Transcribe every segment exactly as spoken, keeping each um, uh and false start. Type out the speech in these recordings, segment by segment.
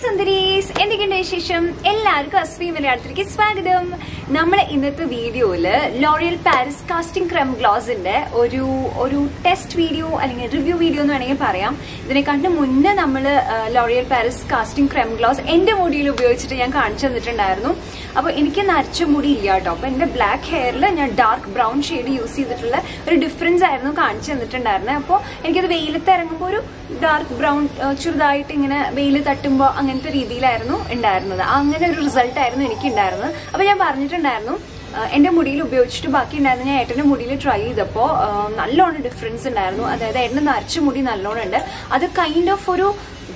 Sundaries, video L'Oreal Paris Casting Creme Gloss test video review video L'Oreal Paris Casting Creme Gloss and मुड़ी उपयोग मुड़ी अब black hair dark brown shade use difference अब dark brown वेल तट्टुम्बो अंगनते रीतियिलायिरुन्नु उंडायिरुन्नत अंगने ओरु रिजल्ट आयिरुन्नु एनिक्कु उंडायिरुन्नत अप्पो ഞാന് പറഞ്ഞിട്ടുണ്ടായിരുന്നു എന്റെ മുടിയിൽ ഉപയോഗിച്ചിട്ട് ബാക്കി ഉണ്ടായിരുന്ന ഞാൻ ഏട്ടന്റെ മുടിയിൽ ട്രൈ ചെയ്തപ്പോൾ നല്ലോണം ഡിഫറൻസ് ഉണ്ടായിരുന്നു അതായത് ഏട്ടന്റെ നരച്ച മുടി നല്ലോണം ഉണ്ട് അത് കൈൻഡ് ഓഫ് ഒരു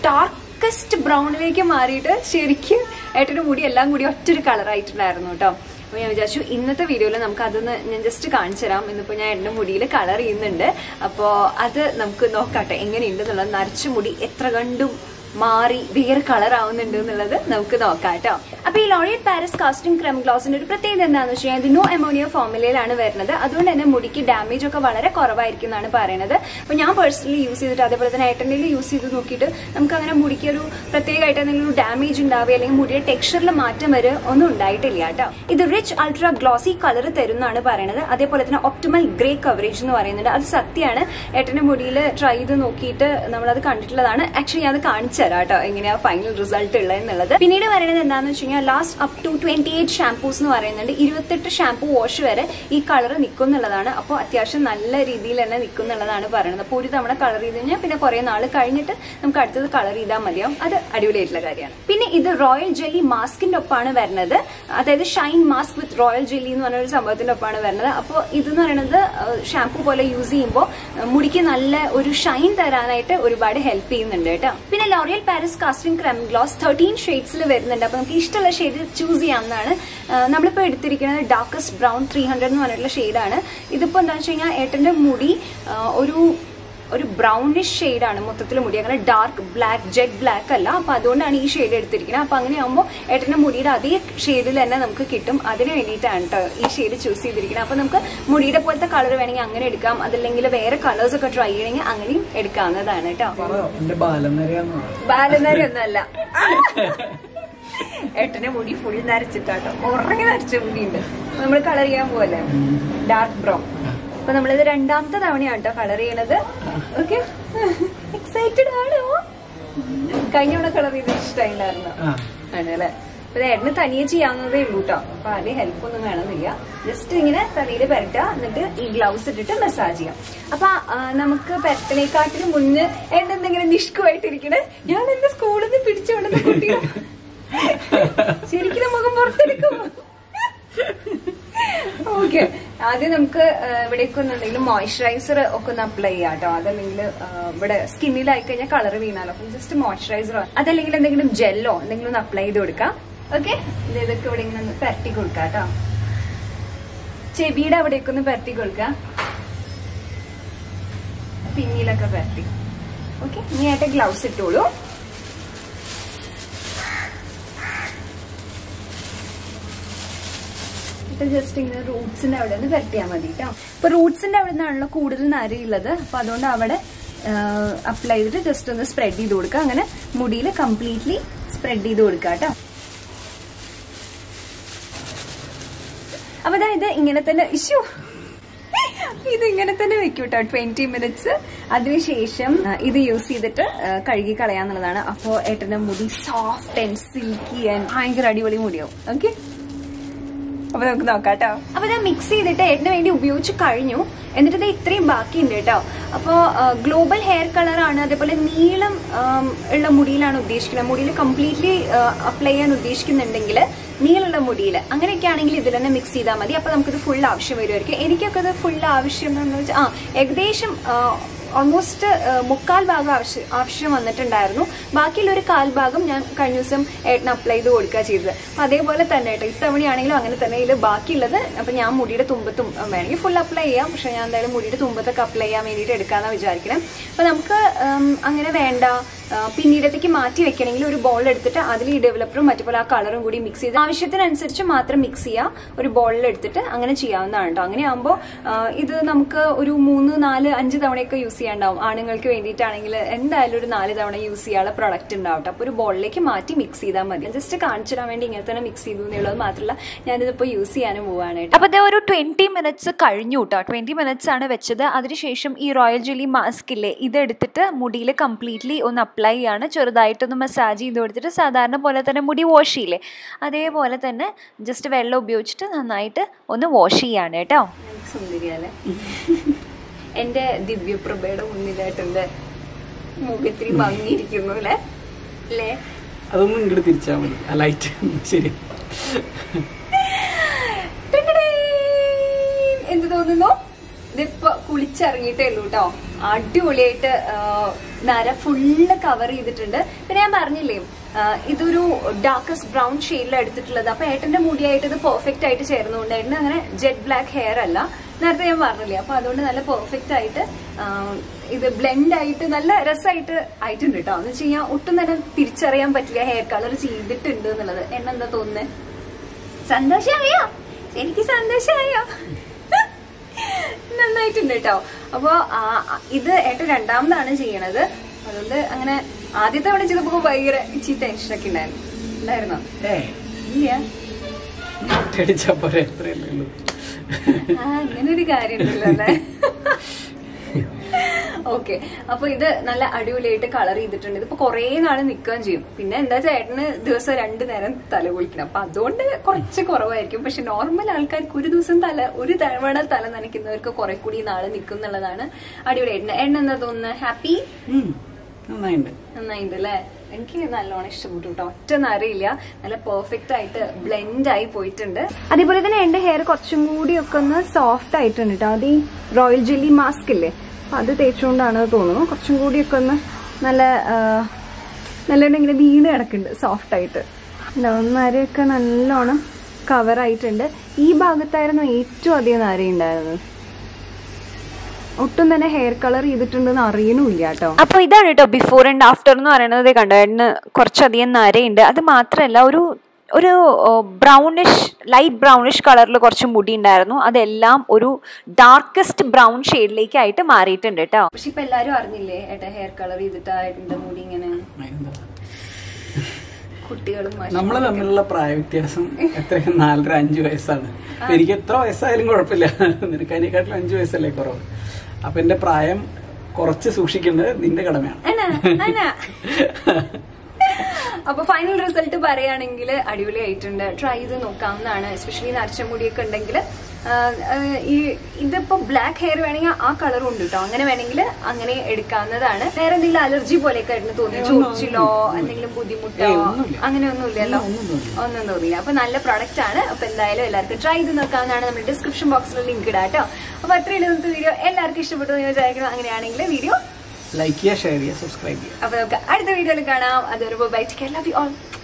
ഡാർക്കസ്റ്റ് ബ്രൗണിലേക്ക് മാറിയിട്ട് ശരിക്കും ഏട്ടന്റെ മുടി എല്ലാം കൂടി ഒറ്റൊരു കളർ ആയിട്ടുണ്ടായിരുന്നു ട്ടോ मैं विचारू इन वीडियो नमुक जस्ट का मुड़ी कलर अब अब नमुक नोकटे एन नरच मुड़ी एत्र मारी वेर कलर नमुक नोकटो अब L'Oreal Paris Casting Creme Gloss प्रत्येकता नो अमोनिया फॉर्मुलയിൽ വരുന്നത് അതുകൊണ്ട് മുടിക്ക് ഡാമേജ് ഒക്കെ വളരെ കുറവായിരിക്കും എന്നാണ് പറയുന്നത് അപ്പോൾ ഞാൻ പേഴ്സണലി യൂസ് ചെയ്തിട്ട് അതേപോലെ തന്നെ ഏട്ടനിൽ യൂസ് ചെയ്തു നോക്കിയിട്ട് നമുക്ക് അങ്ങനെ മുടിക്ക് ഒരു പ്രത്യേകമായിട്ട് എന്തെങ്കിലും ഡാമേജ് ഉണ്ടാവേ അല്ലെങ്കിൽ മുടിയുടെ ടെക്സ്ചറിൽ മാറ്റം വരെ ഒന്നും ഉണ്ടായിട്ടില്ല ട്ടോ ഇത് റിച്ച് അൾട്രാ ഗ്ലോസി കളർ തരുന്നാണ് പറയുന്നത് അതേപോലെ തന്നെ ഒപ്റ്റിമൽ ഗ്രേ കവറേജ് എന്ന് പറയുന്നുണ്ട് അത് സത്യമാണ് ഏട്ടന്റെ മുടിയിൽ ട്രൈ ചെയ്തു നോക്കിയിട്ട് നമ്മൾ അത് കണ്ടിട്ടുള്ളതാണ് ആക്ച്വലി ഞാൻ അത് കാണിച്ചു തരാം ട്ടോ എങ്ങനെയാ ഫൈനൽ റിസൾട്ട് ഉള്ളത് എന്നുള്ളത് പിന്നീട് വരുന്നത് എന്താണെന്ന് വെച്ചാൽ last up to twenty eight shampoos എന്ന് പറയുന്നുണ്ട് ഇരുപത്തിയെട്ട് ഷാംപൂ വാഷ് വരെ ഈ കളർ നിൽക്കുന്നുള്ളതാണ് അപ്പോൾ അത്യാവശ്യം നല്ല രീതിയിൽ തന്നെ നിൽക്കുന്നുള്ളതാണ് പറയുന്നത് അപ്പോൾ ഒരു തവണ കളർ ചെയ്തു കഴിഞ്ഞാൽ പിന്നെ കുറേ നാൾ കഴിഞ്ഞിട്ട് നമുക്ക് അടുത്തത് കളർ ചെയ്താൽ മതിയാവും അത് അടിപൊളിയായിട്ടുള്ള കാര്യമാണ് പിന്നെ ഇത് റോയൽ ജെല്ലി മാസ്കിന്റെ ഒപ്പാണ് വരുന്നത് അതായത് shine mask with royal jelly എന്ന് പറഞ്ഞ ഒരു സംഭവത്തിന്റെ ഒപ്പാണ് വരുന്നത് അപ്പോൾ ഇതെന്ന് പറയുന്നത് ഷാംപൂ പോലെ യൂസ് ചെയ്യുമ്പോൾ മുടിക്ക് നല്ല ഒരു ഷൈൻ തരാനായിട്ട് ഒരുപാട് ഹെൽപ്പ് ചെയ്യുന്നുണ്ട് ട്ടോ പിന്നെ L'Oreal Paris Casting Creme Gloss thirteen ഷേഡ്സിൽ വരുന്നുണ്ട് അപ്പോൾ നമുക്ക് ഇഷ്ടം ഷെയ്ഡ് ചൂസ് ചെയ്യാവുന്നതാണ് നമ്മളിപ്പോൾ എടുത്തിരിക്കുന്നത് ഡാർക്കസ്റ്റ് ബ്രൗൺ ത്രീ ഹൺഡ്രഡ് എന്ന് പറഞ്ഞിട്ടുള്ള ഷെയ്ഡാണ് ഇതിപ്പോൾ എന്താണെന്ന് വെച്ച് കഴിഞ്ഞാൽ ഏട്ടൻ്റെ മുടി ഒരു ഒരു ബ്രൗണിഷ് ഷെയ്ഡാണ് മൊത്തത്തിൽ മുടി അങ്ങനെ ഡാർക്ക് ബ്ലാക്ക് ജെറ്റ് ബ്ലാക്ക് അല്ല അപ്പോൾ അതുകൊണ്ടാണ് ഈ ഷെയ്ഡ് എടുത്തിരിക്കുന്നത് അപ്പോൾ അങ്ങനെയാകുമ്പോൾ ഏട്ടൻ്റെ മുടിയുടെ അതേ ഷെയ്ഡിൽ തന്നെ നമുക്ക് കിട്ടും അതിന് വേണ്ടിയിട്ടാണ് കേട്ടോ ഈ ഷെയ്ഡ് ചൂസ് ചെയ്തിരിക്കുന്നത് അപ്പോൾ നമുക്ക് മുടിയുടെ പോലത്തെ കളർ വേണമെങ്കിൽ അങ്ങനെ എടുക്കാം അതല്ലെങ്കിൽ വേറെ കളേഴ്സ് ഒക്കെ ട്രൈ ചെയ്യണമെങ്കിൽ അങ്ങനെയും എടുക്കാവുന്നതാണ് കേട്ടോ ബാലനരയൊന്നുമല്ല ഏട്ടന്റെ മുടി ഫുൾ നരച്ചിട്ടാട്ടോ ഉറങ്ങി നരച്ച മുടിയുണ്ട് നമ്മൾ കളർ ചെയ്യാൻ പോവല്ലേ ഡാർക്ക് ബ്രൗൺ അപ്പൊ നമ്മളിത് രണ്ടാമത്തെ തവണയാണ് കേട്ടോ കളർ ചെയ്യണത് ഓക്കെ എക്സൈറ്റഡ് ആണോ കഴിഞ്ഞ തവണ കളർ ചെയ്ത് ഇഷ്ടമായിണ്ടായിരുന്നു ആണല്ലേ അപ്പൊ ഏട്ടന് തനിയെ ചെയ്യാവുന്നതേ ഉള്ളൂ കേട്ടോ അപ്പൊ ആദ്യം ഹെൽപ്പ് ഒന്നും വേണമെന്നില്ല ജസ്റ്റ് ഇങ്ങനെ തലയിൽ പെരട്ടുക എന്നിട്ട് ഈ ഗ്ലൗസ് ഇട്ടിട്ട് മസാജ് ചെയ്യാം അപ്പൊ നമുക്ക് പെരട്ടലേക്കാട്ടിന് മുന്നേ ഏട്ടൻ എന്തെങ്കിലും നിഷ്കുമായിട്ടിരിക്കണേ ഞാൻ എന്റെ സ്കൂളിൽ നിന്ന് പിടിച്ചുകൊണ്ടെന്ന് കുട്ടികൾ ശരിക്കും മുഖം പുറത്തെടുക്കും ഓക്കെ ആദ്യം നമുക്ക് ഇവിടേക്ക് ഒന്ന് എന്തെങ്കിലും മോയ്സ്ചറൈസർ ഒക്കെ ഒന്ന് അപ്ലൈ ചെയ്യാം കേട്ടോ അതല്ലെങ്കിൽ ഇവിടെ സ്കിന്നിലായി കഴിഞ്ഞാൽ കളർ വീണാലോ അപ്പം ജസ്റ്റ് മോയ്സ്ചറൈസറോ അതല്ലെങ്കിൽ എന്തെങ്കിലും ജെല്ലോ എന്തെങ്കിലും ഒന്ന് അപ്ലൈ ചെയ്ത് കൊടുക്കാം ഓക്കെ ഇതൊക്കെ ഇവിടെ ഇങ്ങനെ ഒന്ന് പരട്ടി കൊടുക്കാം കേട്ടോ ചെവിയുടെ അവിടേക്ക് ഒന്ന് പരട്ടി കൊടുക്കാം പിന്നിലൊക്കെ പരട്ടി ഓക്കെ ഇനി ആയിട്ട് ഗ്ലൗസ് ഇട്ടോളൂ ജസ്റ്റ് ഇങ്ങനെ റൂട്ട്സിന്റെ അവിടെ നിന്ന് പരട്ടിയാൽ മതി കേട്ടോ അപ്പൊ റൂട്ട്സിന്റെ അവിടെ നിന്നാണല്ലോ കൂടുതൽ നരയുള്ളത് അപ്പൊ അതുകൊണ്ട് അവിടെ അപ്ലൈ ചെയ്തിട്ട് ജസ്റ്റ് ഒന്ന് സ്പ്രെഡ് ചെയ്ത് കൊടുക്കുക അങ്ങനെ മുടിയിൽ കംപ്ലീറ്റ്ലി സ്പ്രെഡ് ചെയ്ത് കൊടുക്കുക കേട്ടോ അപ്പൊ അതായത് ഇങ്ങനെ തന്നെ ഇഷ്യൂ ഇതിങ്ങനെ തന്നെ വെക്കും കേട്ടോ ട്വന്റി മിനിറ്റ്സ് അതിനുശേഷം ഇത് യൂസ് ചെയ്തിട്ട് കഴുകി കളയാന്നുള്ളതാണ് അപ്പോ ഏട്ടന്റെ മുടി സോഫ്റ്റ് ആൻഡ് സിൽക്കി ആൻഡ് ഭയങ്കര അടിപൊളി മുടിയാവും ഓക്കെ അപ്പൊ നമുക്ക് നോക്കാം കേട്ടോ അപ്പൊ ഞാൻ മിക്സ് ചെയ്തിട്ട് ഏട്ടന് വേണ്ടി ഉപയോഗിച്ച് കഴിഞ്ഞു എന്നിട്ട് ഇത് ഇത്രയും ബാക്കിയുണ്ട് കേട്ടോ അപ്പോൾ ഗ്ലോബൽ ഹെയർ കളറാണ് അതേപോലെ നീളം ഉള്ള മുടിയിലാണ് ഉദ്ദേശിക്കുന്നത് മുടിയിൽ കംപ്ലീറ്റ്ലി അപ്ലൈ ചെയ്യാൻ ഉദ്ദേശിക്കുന്നുണ്ടെങ്കിൽ നീളമുള്ള മുടിയിൽ അങ്ങനെയൊക്കെ ആണെങ്കിൽ ഇതിൽ തന്നെ മിക്സ് ചെയ്താൽ മതി അപ്പോൾ നമുക്കിത് ഫുൾ ആവശ്യം വരുമായിരിക്കും എനിക്കൊക്കെ ഇത് ഫുൾ ആവശ്യം എന്ന് വെച്ചാൽ ആ ഏകദേശം ഓൾമോസ്റ്റ് മുക്കാൽ ഭാഗം ആവശ്യം ആവശ്യം വന്നിട്ടുണ്ടായിരുന്നു ബാക്കിയുള്ള ഒരു കാൽ ഭാഗം ഞാൻ കഴിഞ്ഞ ദിവസം ഏട്ടന് അപ്ലൈ ചെയ്ത് കൊടുക്കുക ചെയ്തത് അപ്പം അതേപോലെ തന്നെ ഏട്ടോ ഇത്തവണയാണെങ്കിലും അങ്ങനെ തന്നെ ഇതിൽ ബാക്കിയുള്ളത് അപ്പം ഞാൻ മുടിയുടെ തുമ്പത്തും വേണമെങ്കിൽ ഫുൾ അപ്ലൈ ചെയ്യാം പക്ഷേ ഞാൻ എന്തായാലും മുടിയുടെ തുമ്പത്തൊക്കെ അപ്ലൈ ചെയ്യാൻ വേണ്ടിയിട്ട് എടുക്കാമെന്നാണ് വിചാരിക്കണം അപ്പം നമുക്ക് അങ്ങനെ വേണ്ട പിന്നീടത്തേക്ക് മാറ്റി വെക്കണമെങ്കിൽ ഒരു ബോൾ എടുത്തിട്ട് അതിൽ ഈ ഡെവലപ്പറും മറ്റുപോലെ ആ കളറും കൂടി മിക്സ് ചെയ്ത് ആവശ്യത്തിനനുസരിച്ച് മാത്രം മിക്സ് ചെയ്യുക ഒരു ബോളിൽ എടുത്തിട്ട് അങ്ങനെ ചെയ്യാവുന്നതാണ് കേട്ടോ അങ്ങനെയാകുമ്പോൾ ഇത് നമുക്ക് ഒരു മൂന്ന് നാല് അഞ്ച് തവണയൊക്കെ യൂസ് ചെയ്യാണ്ടാവും. ആണുങ്ങൾക്ക് വേണ്ടിയിട്ടാണെങ്കിൽ എന്തായാലും ഒരു നാല് തവണ യൂസ് ചെയ്യാനുള്ള പ്രോഡക്റ്റ് ഉണ്ടാവും. അപ്പോൾ ഒരു ബോളിലേക്ക് മാറ്റി മിക്സ് ചെയ്താൽ മതി. ജസ്റ്റ് കാണിച്ചു തരാൻ വേണ്ടി ഇങ്ങനെ തന്നെ മിക്സ് ചെയ്തു എന്നുള്ളത് മാത്രമല്ല ഞാനിതിപ്പോൾ യൂസ് ചെയ്യാനും പോവാണ്. അപ്പോൾ ഇത് ഒരു ട്വൻറ്റി മിനിറ്റ്സ് കഴിഞ്ഞു കേട്ടോ. ട്വൻറ്റി മിനിറ്റ്സ് ആണ് വെച്ചത്. അതിനുശേഷം ഈ റോയൽ ജെല്ലി മാസ്ക് ഇല്ലേ, ഇതെടുത്തിട്ട് മുടിയിൽ കംപ്ലീറ്റ്ലി ഒന്ന് അപ്ലൈ ചെയ്യാണ്. ചെറുതായിട്ടൊന്ന് മസാജ് ചെയ്ത് കൊടുത്തിട്ട് സാധാരണ പോലെ തന്നെ മുടി വാഷ് ചെയ്യില്ലേ അതേപോലെ തന്നെ ജസ്റ്റ് വെള്ളം ഉപയോഗിച്ചിട്ട് നന്നായിട്ട് ഒന്ന് വാഷ് ചെയ്യാണ് കേട്ടോ. സുന്ദരിയല്ലേ എൻ്റെ ദിവ്യപ്രഭയുടെ മുന്നിലായിട്ട് എൻ്റെ മുഖത്തിരി ഭംഗിയിരിക്കുന്നു അല്ലേ അല്ലേ? അതൊന്നും ഇങ്ങോട്ട് തിരിച്ചാൽ മതി. ലൈറ്റ് ശരി. എന്ത് തോന്നുന്നു? ഇതിപ്പോൾ കുളിച്ചിറങ്ങിയിട്ടേ ഉള്ളൂ കേട്ടോ. അടിപൊളിയായിട്ട് നര ഫുള്ള് കവർ ചെയ്തിട്ടുണ്ട്. പിന്നെ ഞാൻ പറഞ്ഞില്ലേ ഇതൊരു ഡാർക്കസ്റ്റ് ബ്രൗൺ ഷെയ്ഡിലാണ് എടുത്തിട്ടുള്ളത്. അപ്പോൾ ഏട്ടൻ്റെ മുടിയായിട്ട് ഇത് പെർഫെക്റ്റ് ആയിട്ട് ചേർന്നുകൊണ്ട് ഏട്ടന് അങ്ങനെ ജെറ്റ് ബ്ലാക്ക് ഹെയർ അല്ല, നേരത്തെ ഞാൻ പറഞ്ഞില്ലേ. അപ്പോൾ അതുകൊണ്ട് നല്ല പെർഫെക്റ്റ് ആയിട്ട് ഇത് ബ്ലെൻഡ് ആയിട്ട് നല്ല രസമായിട്ട് ആയിട്ടുണ്ട് കേട്ടോ. എന്ന് വെച്ച് കഴിഞ്ഞാൽ ഒട്ടും തന്നെ തിരിച്ചറിയാൻ പറ്റില്ല ഹെയർ കളർ ചെയ്തിട്ടുണ്ട് എന്നുള്ളത്. എന്നെ എന്താ തോന്നുന്നത്? സന്തോഷമായോ? എനിക്ക് സന്തോഷമായോ? നന്നായിട്ടുണ്ട് കേട്ടോ. അപ്പോൾ ഇത് ഏട്ടൻ രണ്ടാമതാണ് ചെയ്യണത്. അതുകൊണ്ട് അങ്ങനെ ആദ്യത്തെ അവിടെ ചെയ്തപ്പോൾ ഭയങ്കര ഇച്ചി ടെൻഷനൊക്കെ ഉണ്ടായിരുന്നു. ഉണ്ടായിരുന്നോ? ഇല്ല. അങ്ങനൊരു കാര്യം ഉണ്ടല്ലേ. ഓക്കെ, അപ്പൊ ഇത് നല്ല അടിപൊളിയായിട്ട് കളർ ചെയ്തിട്ടുണ്ട്. ഇതിപ്പോ കൊറേ നാള് നിൽക്കുകയും ചെയ്യും. പിന്നെ എന്താ ചേട്ടന് ദിവസം രണ്ടു നേരം തല കുളിക്കണം. അപ്പൊ അതുകൊണ്ട് കുറച്ച് കുറവായിരിക്കും. പക്ഷെ നോർമൽ ആൾക്കാർക്ക് ഒരു ദിവസം തല ഒരു തവണ തല നനയ്ക്കുന്നവർക്ക് കുറെ കൂടി നാള് നിൽക്കും എന്നുള്ളതാണ് അടിപൊളി. ഏട്ടന് ഏട്ടന് എന്താ തോന്നുന്നത്? ഹാപ്പി? നന്നായിട്ടുണ്ട് അല്ലേ? എനിക്ക് നല്ലോണം ഇഷ്ടപ്പെട്ടു കേട്ടോ. ഒറ്റ നരയില്ല, നല്ല പെർഫെക്റ്റ് ആയിട്ട് ബ്ലെൻഡ് ആയി പോയിട്ടുണ്ട്. അതേപോലെ തന്നെ എന്റെ ഹെയർ കുറച്ചും കൂടി ഒക്കെ ഒന്ന് സോഫ്റ്റ് ആയിട്ടുണ്ട് കേട്ടോ. അത് ഈ റോയൽ ജെല്ലി മാസ്ക് ഇല്ലേ അത് തേച്ചുകൊണ്ടാണ് തോന്നുന്നു. കുറച്ചും കൂടിയൊക്കെ ഒന്ന് നല്ല നല്ലോണം ഇങ്ങനെ വീണ് കിടക്കുന്നുണ്ട് സോഫ്റ്റ് ആയിട്ട്. നരയൊക്കെ നല്ലോണം കവറായിട്ടുണ്ട്. ഈ ഭാഗത്തായിരുന്നു ഏറ്റവും അധികം നരയുണ്ടായിരുന്നത്. ഒട്ടും തന്നെ ഹെയർ കളർ ചെയ്തിട്ടുണ്ടെന്ന് അറിയണമില്ല കേട്ടോ. അപ്പൊ ഇതാണ് കേട്ടോ ബിഫോർ ആൻഡ് ആഫ്റ്റർ എന്ന് പറയുന്നത്. കണ്ടായിരുന്നു കുറച്ചധികം നരയുണ്ട്. അത് മാത്രമല്ല ഒരു ഒരു ബ്രൗണിഷ് ലൈറ്റ് ബ്രൗണിഷ് കളറിൽ കുറച്ച് മുടി ഉണ്ടായിരുന്നു. അതെല്ലാം ഒരു ഡാർക്കസ്റ്റ് ബ്രൗൺ ഷെയ്ഡിലേക്കായിട്ട് മാറിയിട്ടുണ്ട് കേട്ടോ. പക്ഷെ ഇപ്പൊ എല്ലാരും അറിഞ്ഞില്ലേ ഏട്ടാ ഹെയർ കളർ ചെയ്തിട്ടായിട്ടുണ്ട് മുടി ഇങ്ങനെ. കുട്ടികളും നമ്മൾ തമ്മിലുള്ള പ്രായ വ്യത്യാസം എത്ര? നാലര അഞ്ചു വയസ്സാണ്. എനിക്ക് എത്ര വയസ്സായാലും കുഴപ്പമില്ല, നിനക്ക് അതിനെക്കാട്ടിലും അഞ്ചു വയസ്സല്ലേ കുറവ്. അപ്പൊ എന്റെ പ്രായം കുറച്ച് സൂക്ഷിക്കേണ്ടത് നിന്റെ കടമയാണ്. അപ്പൊ ഫൈനൽ റിസൾട്ട് പറയുകയാണെങ്കിൽ അടിപൊളിയായിട്ടുണ്ട്. ട്രൈ ചെയ്ത് നോക്കാവുന്നതാണ്. എസ്പെഷ്യലി നരച്ച മുടിയൊക്കെ ഉണ്ടെങ്കിൽ ഈ ഇതിപ്പോ ബ്ലാക്ക് ഹെയർ വേണമെങ്കിൽ ആ കളറും ഉണ്ട് കേട്ടോ. അങ്ങനെ വേണമെങ്കിൽ അങ്ങനെ എടുക്കാവുന്നതാണ്. വേറെ എന്തെങ്കിലും അലർജി പോലെയൊക്കെ ആയിട്ട് തോന്നി ചോദിച്ചില്ലോ, എന്തെങ്കിലും ബുദ്ധിമുട്ടോ അങ്ങനെ ഒന്നും ഇല്ലല്ലോ? ഒന്നും തോന്നില്ല. അപ്പൊ നല്ല പ്രൊഡക്റ്റ് ആണ്. അപ്പൊ എന്തായാലും എല്ലാവർക്കും ട്രൈ ചെയ്ത് നോക്കാവുന്നതാണ്. നമ്മുടെ ഡിസ്ക്രിപ്ഷൻ ബോക്സിൽ ലിങ്ക് ഇടാം കേട്ടോ. അപ്പൊ അത്രയും ഇന്നത്തെ വീഡിയോ എല്ലാവർക്കും ഇഷ്ടപ്പെട്ടു എന്ന് വിചാരിക്കണം. അങ്ങനെയാണെങ്കിൽ വീഡിയോ like, share, subscribe. अब आपका आठ वीडियो लगाना otherwise bye. Take care, love you all.